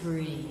spree.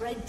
Red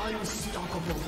Unstoppable.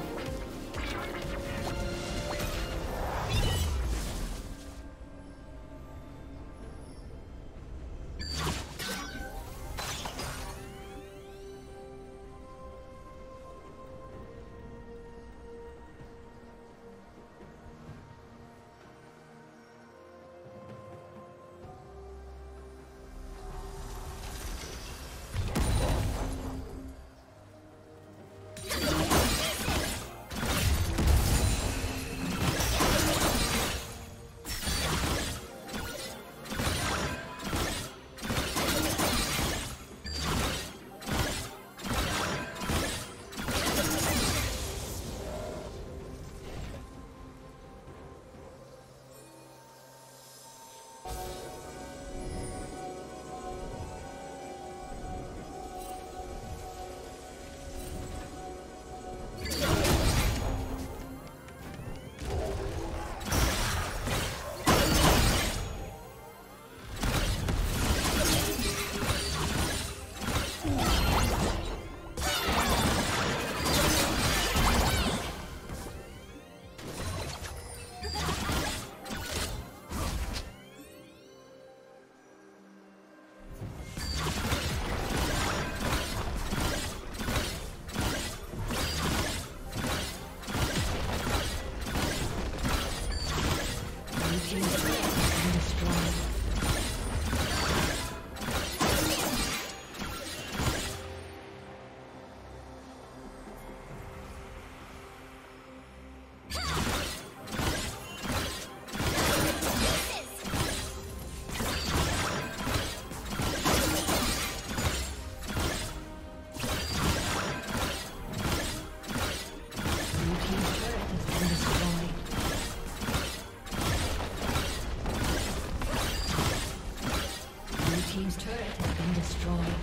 team's turret has been destroyed.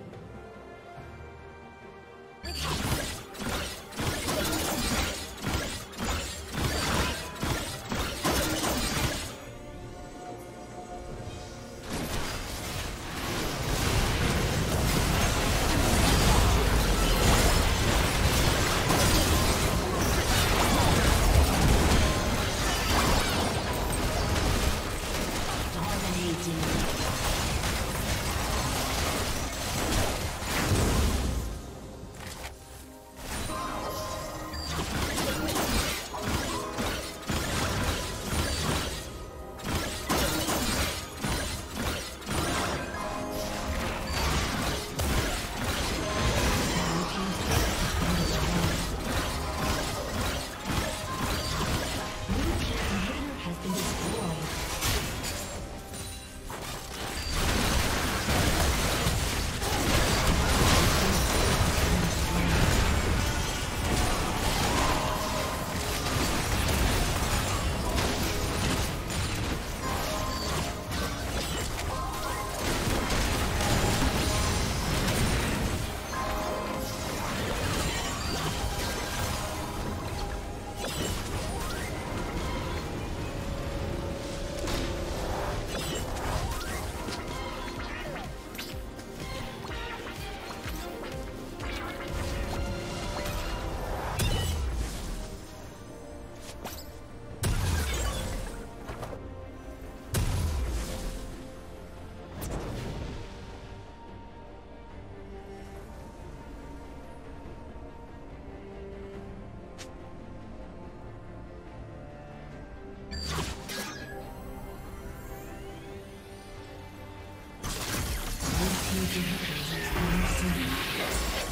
Thank you.